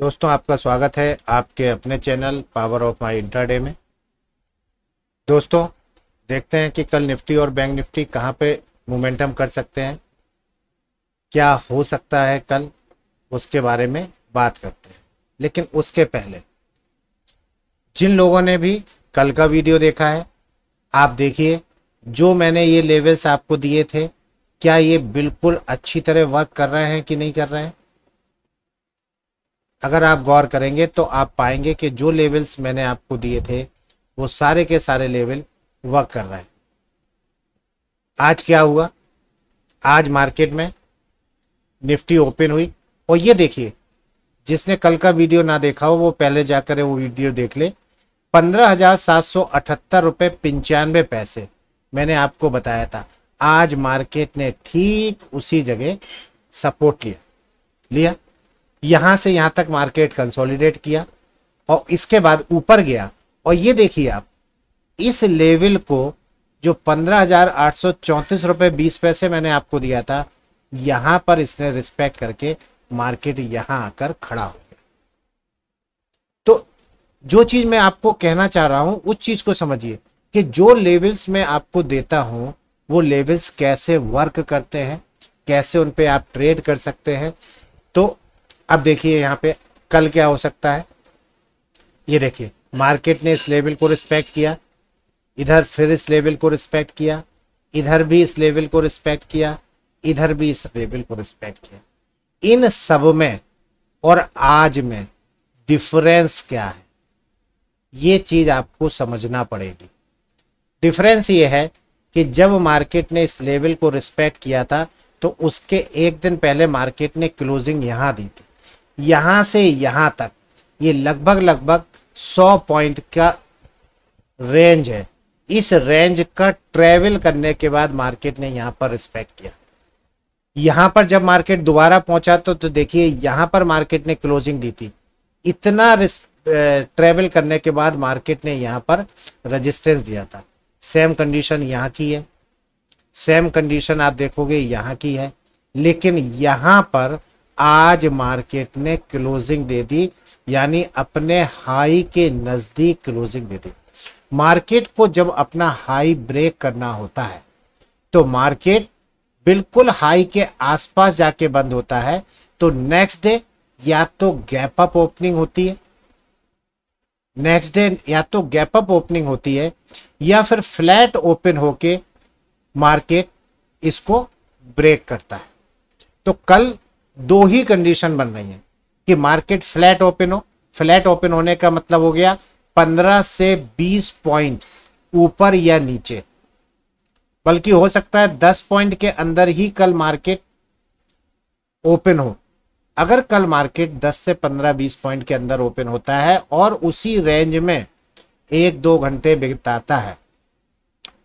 दोस्तों आपका स्वागत है आपके अपने channel power of my intraday में। दोस्तों देखते हैं कि कल निफ्टी और बैंक निफ्टी कहां पे मोमेंटम कर सकते हैं, क्या हो सकता है कल, उसके बारे में बात करते हैं। लेकिन उसके पहले जिन लोगों ने भी कल का वीडियो देखा है, आप देखिए जो मैंने ये लेवल्स आपको दिए थे, क्या ये बिल्कुल अच्छी तरह वर्क कर रहे हैं कि नहीं कर रहे हैं। अगर आप गौर करेंगे तो आप पाएंगे कि जो लेवल्स मैंने आपको दिए थे वो सारे के सारे लेवल वर्क कर रहे हैं। आज क्या हुआ, आज मार्केट में निफ्टी ओपन हुई और ये देखिए, जिसने कल का वीडियो ना देखा हो वो पहले जाकर वो वीडियो देख ले। 15,778.95 रुपये मैंने आपको बताया था। आज मार्केट ने ठीक उसी जगह सपोर्ट लिया। यहाँ से यहाँ तक मार्केट कंसोलिडेट किया और इसके बाद ऊपर गया। और ये देखिए आप इस लेवल को, जो 15,834.20 रुपये मैंने आपको दिया था, यहाँ पर इसने रिस्पेक्ट करके मार्केट यहाँ आकर खड़ा हो गया। तो जो चीज़ मैं आपको कहना चाह रहा हूँ उस चीज़ को समझिए कि जो लेवल्स मैं आपको देता हूँ वो लेवल्स कैसे वर्क करते हैं, कैसे उन पर आप ट्रेड कर सकते हैं। तो अब देखिए यहाँ पे कल क्या हो सकता है। ये देखिए मार्केट ने इस लेवल को रिस्पेक्ट किया, इधर फिर इस लेवल को रिस्पेक्ट किया, इधर भी इस लेवल को रिस्पेक्ट किया, इधर भी इस लेवल को रिस्पेक्ट किया। इन सब में और आज में डिफरेंस क्या है, ये चीज़ आपको समझना पड़ेगी। डिफरेंस ये है कि जब मार्केट ने इस लेवल को रिस्पेक्ट किया था तो उसके एक दिन पहले मार्केट ने क्लोजिंग यहाँ दी थी। यहाँ से यहाँ तक ये लगभग 100 पॉइंट का रेंज है। इस रेंज का ट्रेवल करने के बाद मार्केट ने यहाँ पर रिस्पेक्ट किया। यहाँ पर जब मार्केट दोबारा पहुँचा तो देखिए यहाँ पर मार्केट ने क्लोजिंग दी थी। इतना ट्रेवल करने के बाद मार्केट ने यहाँ पर रजिस्टेंस दिया था। सेम कंडीशन यहाँ की है, सेम कंडीशन आप देखोगे यहाँ की है, लेकिन यहाँ पर आज मार्केट ने क्लोजिंग दे दी, यानी अपने हाई के नज़दीक क्लोजिंग दे दी। मार्केट को जब अपना हाई ब्रेक करना होता है तो मार्केट बिल्कुल हाई के आसपास जाके बंद होता है। तो नेक्स्ट डे या तो गैप अप ओपनिंग होती है, या फिर फ्लैट ओपन होके मार्केट इसको ब्रेक करता है। तो कल दो ही कंडीशन बन रही है कि मार्केट फ्लैट ओपन हो। फ्लैट ओपन होने का मतलब हो गया 15 से 20 पॉइंट ऊपर या नीचे, बल्कि हो सकता है 10 पॉइंट के अंदर ही कल मार्केट ओपन हो। अगर कल मार्केट 10 से 15-20 पॉइंट के अंदर ओपन होता है और उसी रेंज में 1-2 घंटे बिताता है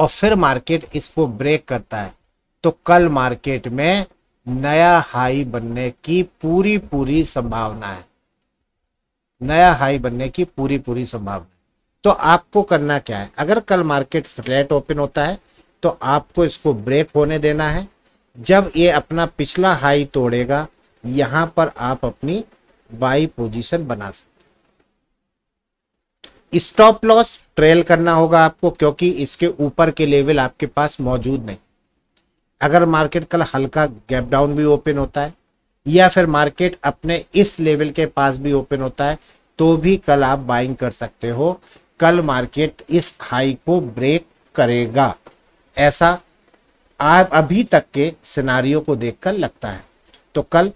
और फिर मार्केट इसको ब्रेक करता है, तो कल मार्केट में नया हाई बनने की पूरी संभावना है। तो आपको करना क्या है, अगर कल मार्केट फ्लैट ओपन होता है तो आपको इसको ब्रेक होने देना है। जब ये अपना पिछला हाई तोड़ेगा यहाँ पर आप अपनी बाई पोजीशन बना सकते। स्टॉप लॉस ट्रेल करना होगा आपको, क्योंकि इसके ऊपर के लेवल आपके पास मौजूद नहीं। अगर मार्केट कल हल्का गैप डाउन भी ओपन होता है या फिर मार्केट अपने इस लेवल के पास भी ओपन होता है तो भी कल आप बाइंग कर सकते हो। कल मार्केट इस हाई को ब्रेक करेगा, ऐसा आप अभी तक के सिनारियों को देखकर लगता है। तो कल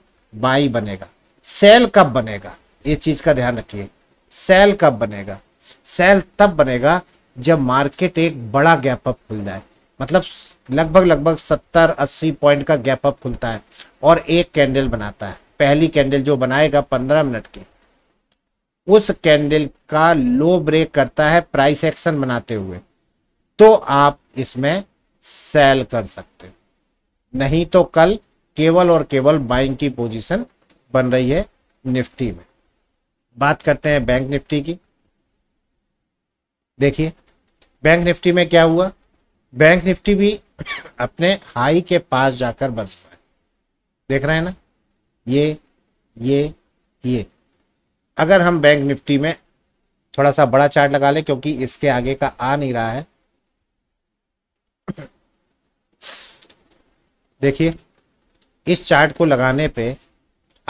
बाई बनेगा। सेल कब बनेगा, ये चीज़ का ध्यान रखिए। सेल कब बनेगा, सेल तब बनेगा जब मार्केट एक बड़ा गैप अप खुल जाए, मतलब लगभग 70-80 पॉइंट का गैप अप खुलता है और एक कैंडल बनाता है। पहली कैंडल जो बनाएगा 15 मिनट की, उस कैंडल का लो ब्रेक करता है प्राइस एक्शन बनाते हुए, तो आप इसमें सेल कर सकते हो। नहीं तो कल केवल और केवल बाइंग की पोजीशन बन रही है निफ्टी में। बात करते हैं बैंक निफ्टी की। देखिए बैंक निफ्टी में क्या हुआ, बैंक निफ्टी भी अपने हाई के पास जाकर बंद हुआ है। देख रहे हैं ना, ये अगर हम बैंक निफ्टी में थोड़ा सा बड़ा चार्ट लगा लें क्योंकि इसके आगे का आ नहीं रहा है। देखिए इस चार्ट को लगाने पे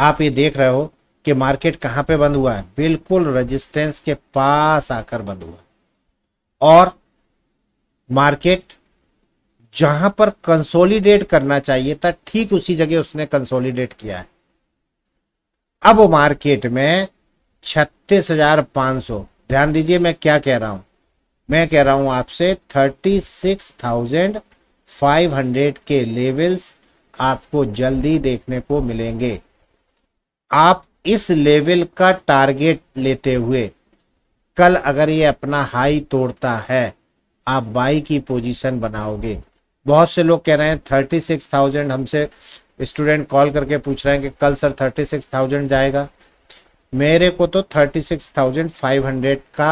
आप ये देख रहे हो कि मार्केट कहाँ पे बंद हुआ है, बिल्कुल रेजिस्टेंस के पास आकर बंद हुआ और मार्केट जहां पर कंसोलिडेट करना चाहिए था ठीक उसी जगह उसने कंसोलिडेट किया है। अब मार्केट में 36,500, ध्यान दीजिए मैं क्या कह रहा हूं, मैं कह रहा हूं आपसे 36,500 के लेवल्स आपको जल्दी देखने को मिलेंगे। आप इस लेवल का टारगेट लेते हुए कल अगर ये अपना हाई तोड़ता है आप बाई की पोजीशन बनाओगे। बहुत से लोग कह रहे हैं 36,000, हमसे स्टूडेंट कॉल करके पूछ रहे हैं कि कल सर 36,000 जाएगा। मेरे को तो 36,500 का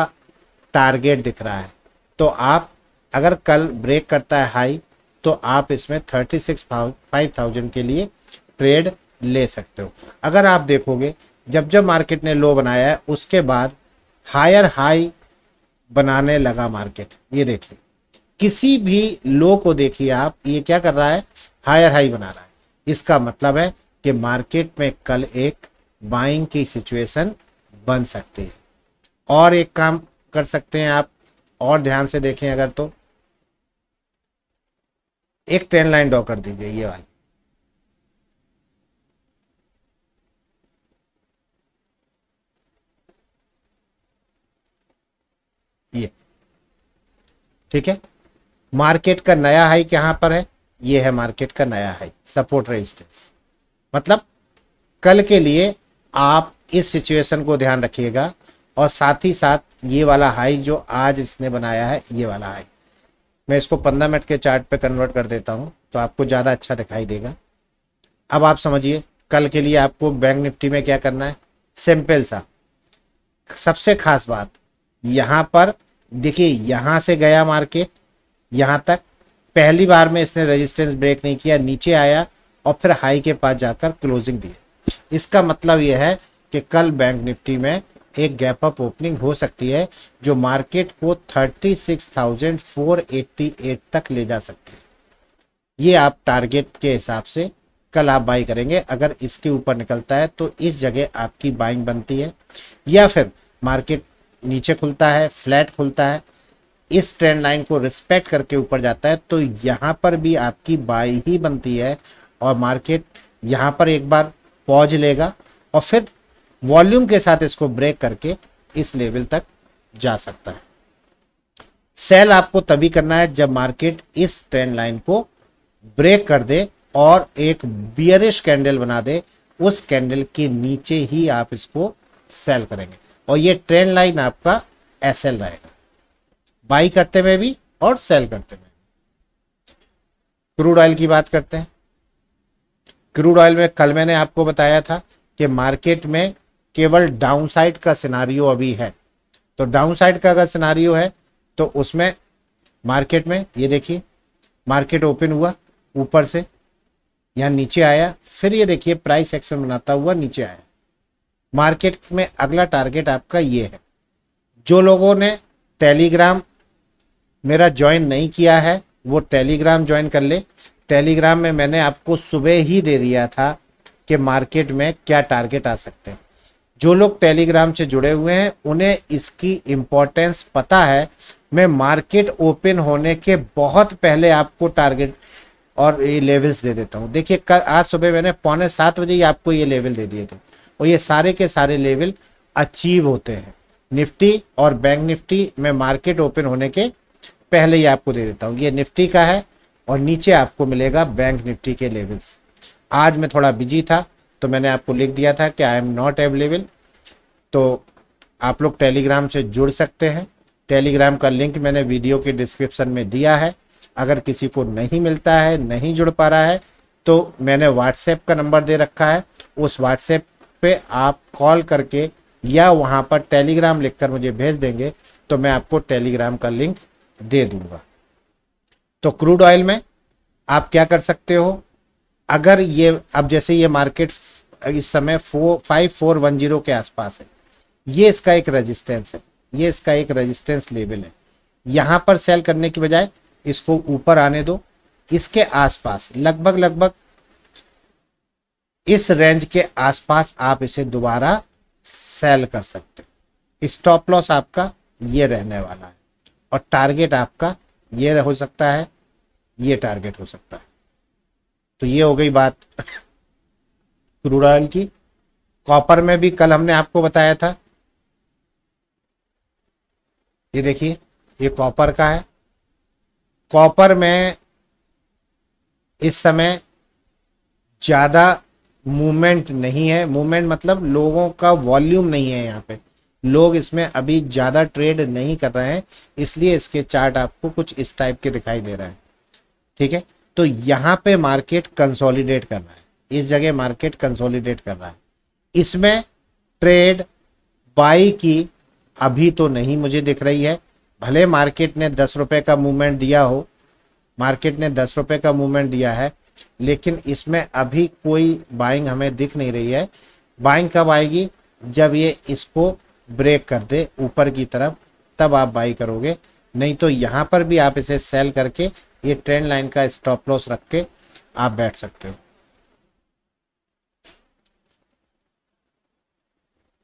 टारगेट दिख रहा है, तो आप अगर कल ब्रेक करता है हाई तो आप इसमें 36,500 के लिए ट्रेड ले सकते हो। अगर आप देखोगे जब जब मार्केट ने लो बनाया है उसके बाद हायर हाई बनाने लगा मार्केट। ये देखिए किसी भी लो को देखिए आप, ये क्या कर रहा है, हायर हाई बना रहा है। इसका मतलब है कि मार्केट में कल एक बाइंग की सिचुएशन बन सकती है। और एक काम कर सकते हैं आप और ध्यान से देखें, अगर तो एक ट्रेंड लाइन ड्रॉ कर दीजिए ये वाली, ये ठीक है। मार्केट का नया हाई कहां पर है, ये है मार्केट का नया हाई, सपोर्ट रेजिस्टेंस। मतलब कल के लिए आप इस सिचुएशन को ध्यान रखिएगा और साथ ही साथ ये वाला हाई जो आज इसने बनाया है, ये वाला हाई मैं इसको 15 मिनट के चार्ट पे कन्वर्ट कर देता हूं तो आपको ज़्यादा अच्छा दिखाई देगा। अब आप समझिए कल के लिए आपको बैंक निफ्टी में क्या करना है, सिंपल सा। सबसे खास बात यहाँ पर देखिए, यहाँ से गया मार्केट यहाँ तक, पहली बार में इसने रेजिस्टेंस ब्रेक नहीं किया, नीचे आया और फिर हाई के पास जाकर क्लोजिंग दी। इसका मतलब यह है कि कल बैंक निफ्टी में एक गैप अप ओपनिंग हो सकती है जो मार्केट को 36,488 तक ले जा सकती है। ये आप टारगेट के हिसाब से कल आप बाई करेंगे। अगर इसके ऊपर निकलता है तो इस जगह आपकी बाइंग बनती है, या फिर मार्केट नीचे खुलता है, फ्लैट खुलता है, इस ट्रेंड लाइन को रिस्पेक्ट करके ऊपर जाता है तो यहाँ पर भी आपकी बाई ही बनती है और मार्केट यहाँ पर एक बार पॉज लेगा और फिर वॉल्यूम के साथ इसको ब्रेक करके इस लेवल तक जा सकता है। सेल आपको तभी करना है जब मार्केट इस ट्रेंड लाइन को ब्रेक कर दे और एक बियरिश कैंडल बना दे, उस कैंडल के नीचे ही आप इसको सेल करेंगे और ये ट्रेंड लाइन आपका एसएल रहेगा, बाई करते हुए भी और सेल करते हुए। क्रूड ऑयल की बात करते हैं। क्रूड ऑयल में कल मैंने आपको बताया था कि मार्केट में केवल डाउनसाइड का सिनारियो अभी है, तो डाउनसाइड का अगर सिनारियो है तो उसमें मार्केट में ये देखिए मार्केट ओपन हुआ ऊपर से, यहाँ नीचे आया, फिर ये देखिए प्राइस एक्शन बनाता हुआ नीचे आया। मार्केट में अगला टारगेट आपका ये है। जो लोगों ने टेलीग्राम मेरा ज्वाइन नहीं किया है वो टेलीग्राम ज्वाइन कर ले। टेलीग्राम में मैंने आपको सुबह ही दे दिया था कि मार्केट में क्या टारगेट आ सकते हैं। जो लोग टेलीग्राम से जुड़े हुए हैं उन्हें इसकी इम्पोर्टेंस पता है। मैं मार्केट ओपन होने के बहुत पहले आपको टारगेट और ये लेवल्स दे देता हूँ। देखिए कल आज सुबह मैंने 6:45 बजे ही आपको ये लेवल दे दिए थे और ये सारे के सारे लेवल अचीव होते हैं। निफ्टी और बैंक निफ्टी में मार्केट ओपन होने के पहले ही आपको दे देता हूँ। ये निफ्टी का है और नीचे आपको मिलेगा बैंक निफ्टी के लेवल्स। आज मैं थोड़ा बिजी था तो मैंने आपको लिख दिया था कि आई एम नॉट अवेलेबल, तो आप लोग टेलीग्राम से जुड़ सकते हैं। टेलीग्राम का लिंक मैंने वीडियो के डिस्क्रिप्शन में दिया है। अगर किसी को नहीं मिलता है, नहीं जुड़ पा रहा है, तो मैंने व्हाट्सएप का नंबर दे रखा है, उस व्हाट्सएप पे आप कॉल करके या वहाँ पर टेलीग्राम लिखकर मुझे भेज देंगे तो मैं आपको टेलीग्राम का लिंक दे दूंगा। तो क्रूड ऑयल में आप क्या कर सकते हो, अगर ये अब जैसे ये मार्केट इस समय 4,5410 के आसपास है, ये इसका एक रेजिस्टेंस है, ये इसका एक रेजिस्टेंस लेवल है। यहां पर सेल करने की बजाय इसको ऊपर आने दो, इसके आसपास लगभग इस रेंज के आसपास आप इसे दोबारा सेल कर सकते हो। स्टॉप लॉस आपका ये रहने वाला है और टारगेट आपका ये हो सकता है, ये टारगेट हो सकता है। तो ये हो गई बात क्रूड ऑयल की। कॉपर में भी कल हमने आपको बताया था, ये देखिए ये कॉपर का है। कॉपर में इस समय ज़्यादा मूवमेंट नहीं है, मूवमेंट मतलब लोगों का वॉल्यूम नहीं है यहाँ पे, लोग इसमें अभी ज़्यादा ट्रेड नहीं कर रहे हैं, इसलिए इसके चार्ट आपको कुछ इस टाइप के दिखाई दे रहा है। ठीक है, तो यहाँ पे मार्केट कंसोलिडेट कर रहा है, इस जगह मार्केट कंसोलिडेट कर रहा है। इसमें ट्रेड बाई की अभी तो नहीं मुझे दिख रही है, भले मार्केट ने 10 रुपये का मूवमेंट दिया हो, मार्केट ने 10 रुपये का मूवमेंट दिया है, लेकिन इसमें अभी कोई बाइंग हमें दिख नहीं रही है। बाइंग कब आएगी? जब ये इसको ब्रेक कर दे ऊपर की तरफ, तब आप बाई करोगे, नहीं तो यहाँ पर भी आप इसे सेल करके ये ट्रेंड लाइन का स्टॉप लॉस रख के आप बैठ सकते हो।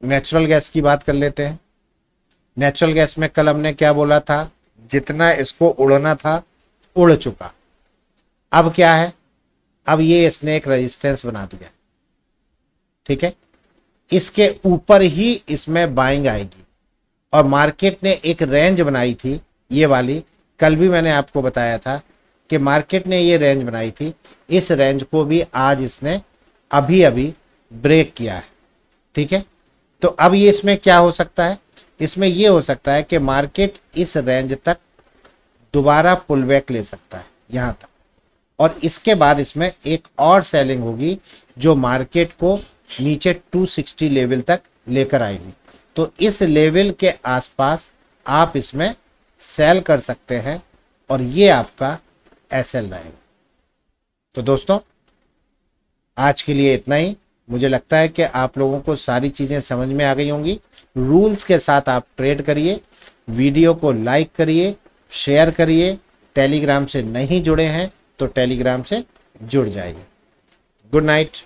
नेचुरल गैस की बात कर लेते हैं। नेचुरल गैस में कल हमने क्या बोला था, जितना इसको उड़ना था उड़ चुका। अब क्या है, अब ये इसने एक रेजिस्टेंस बना दिया। ठीक है, इसके ऊपर ही इसमें बाइंग आएगी और मार्केट ने एक रेंज बनाई थी, ये वाली, कल भी मैंने आपको बताया था कि मार्केट ने ये रेंज बनाई थी, इस रेंज को भी आज इसने अभी अभी ब्रेक किया है। ठीक है, तो अब ये इसमें क्या हो सकता है, इसमें ये हो सकता है कि मार्केट इस रेंज तक दोबारा पुलबैक ले सकता है, यहाँ तक, और इसके बाद इसमें एक और सेलिंग होगी जो मार्केट को नीचे 260 लेवल तक लेकर आएगी। तो इस लेवल के आसपास आप इसमें सेल कर सकते हैं और ये आपका एसएल रहेगा। तो दोस्तों आज के लिए इतना ही, मुझे लगता है कि आप लोगों को सारी चीज़ें समझ में आ गई होंगी। रूल्स के साथ आप ट्रेड करिए, वीडियो को लाइक करिए, शेयर करिए। टेलीग्राम से नहीं जुड़े हैं तो टेलीग्राम से जुड़ जाइए। Good night.